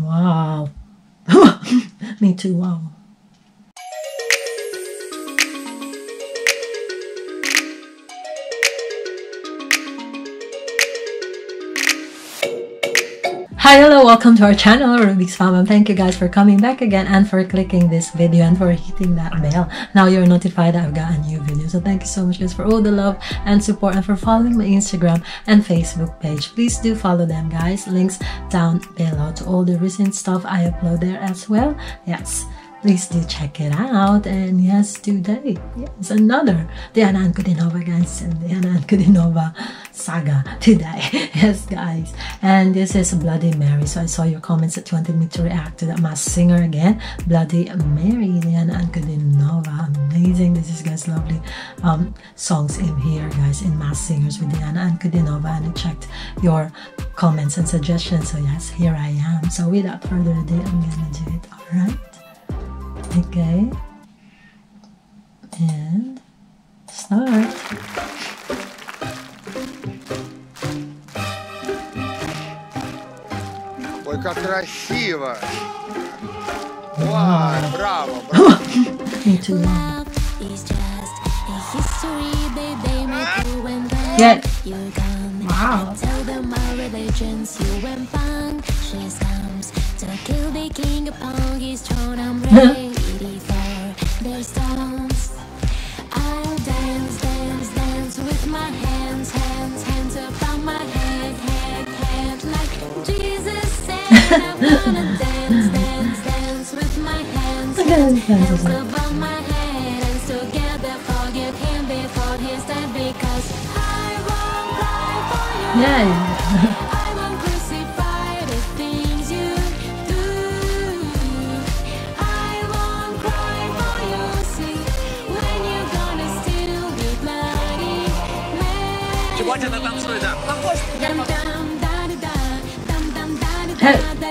Wow. Me too, wow. Hi, hello, welcome to our channel, Rubix Fambam. Thank you guys for coming back again and for clicking this video and for hitting that bell. Now you're notified that I've got a new video. So thank you so much guys for all the love and support and for following my Instagram and Facebook page. Please do follow them guys. Links down below to all the recent stuff I upload there as well. Yes, please do check it out. And yes, today, yes, another Diana Ankudinova guys, and Diana Ankudinova saga today. Yes guys, and this is Bloody Mary. So I saw your comments that you wanted me to react to that Masked Singer again, Bloody Mary, Diana Ankudinova. Amazing, this is guys lovely songs in here guys, in Masked Singers with Diana Ankudinova, and I checked your comments and suggestions. So yes, here I am. So without further ado, I'm gonna do it. All right, okay, and start. Ой, как красиво! Вау, браво! I'm gonna dance with my hands, above my head, and still get the fog you came before his time, because I won't cry for you. I won't crucify the things you do. I won't cry for you. See, when you're gonna still be bloody Mary. Hey.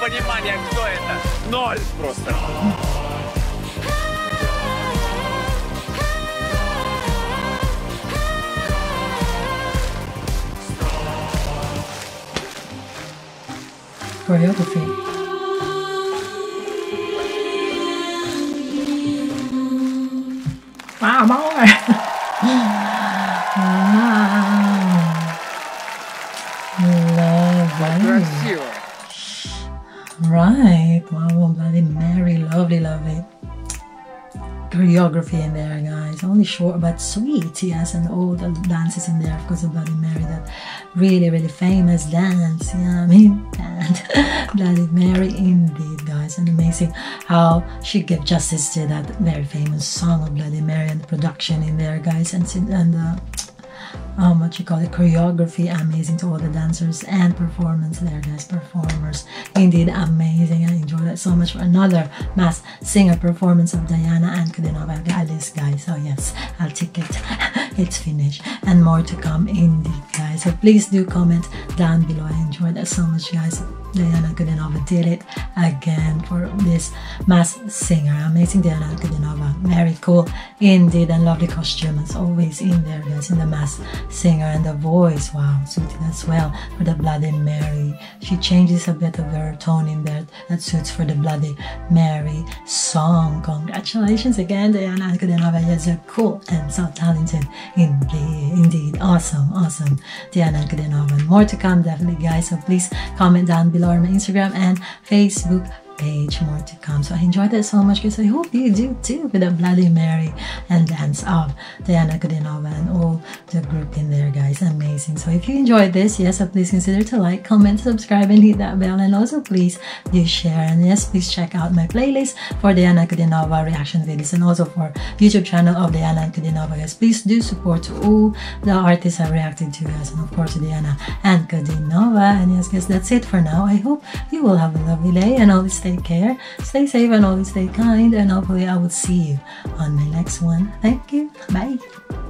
Понимание, кто это? Ноль просто. Choreography. Wow, more. Wow. Right, wow, Bloody Mary, lovely, lovely choreography in there guys, only short but sweet, yes, and all the dances in there, of course, of Bloody Mary, that really, really famous dance, yeah, I mean, Bloody Mary indeed guys, and amazing how she gave justice to that very famous song of Bloody Mary and the production in there guys, and what you call it, choreography, amazing to all the dancers and performance there guys, performers indeed amazing. I enjoyed that so much for another Masked Singer performance of Diana Ankudinova guys. So yes, I'll take it. It's finished and more to come indeed guys, so please do comment down below. I enjoyed that so much guys. Diana Ankudinova did it again for this Masked Singer. Amazing Diana Ankudinova, very cool indeed, and lovely costume as always in there guys, in the Masked Singer, and the voice, wow, suited as well for the Bloody Mary. She changes a bit of her tone in there that suits for the Bloody Mary song. Congratulations again Diana Ankudinova, yes, you're cool and so talented indeed, awesome, Diana Ankudinova. More to come definitely guys, so please comment down below on my Instagram and Facebook page, more to come. So I enjoyed that so much, because I hope you do too, with the Bloody Mary and dance of Diana Ankudinova and all the group in there, guys. Amazing. So if you enjoyed this, yes, please consider to like, comment, subscribe, and hit that bell. And also please do share. And yes, please check out my playlist for Diana Ankudinova reaction videos, and also for YouTube channel of Diana Ankudinova. Yes, please do support all the artists I reacted to, guys, and of course Diana Ankudinova. And yes, guys, that's it for now. I hope you will have a lovely day, and always take care, stay safe, and always stay kind, and hopefully I will see you on my next one. Thank you. Bye.